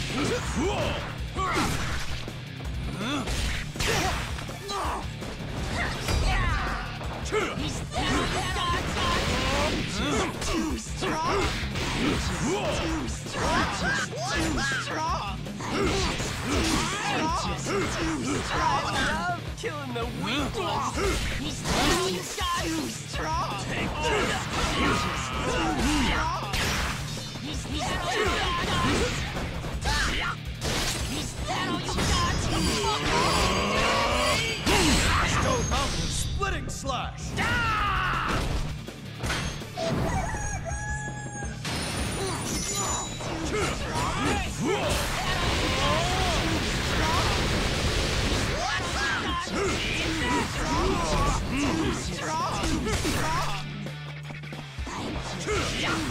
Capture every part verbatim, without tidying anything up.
Too strong. Too strong. Too strong. Just too strong. I love killing the weak ones. He's too strong. Take this. He's too strong. He's too strong. He's too strong. Mountain splitting slash. Too strong. Too strong. Too strong. Too strong.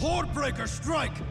Hordebreaker strike. Too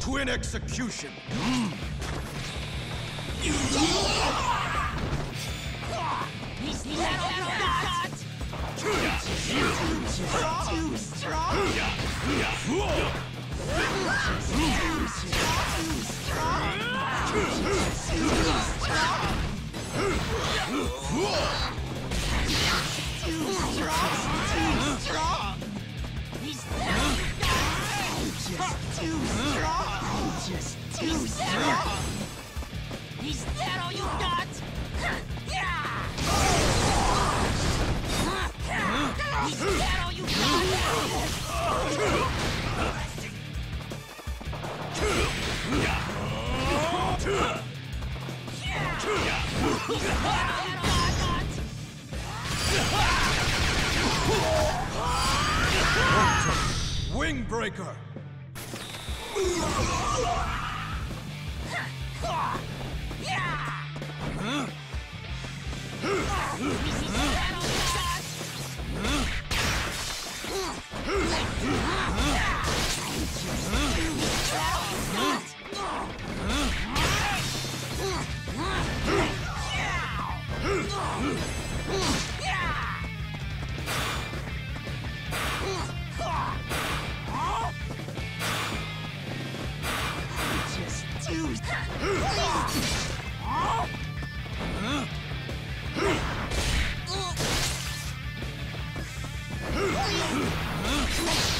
Twin execution. Mm. Too strong. Just too strong. Just too strong. Is that all you got? Is that all you got? Wingbreaker. Huh?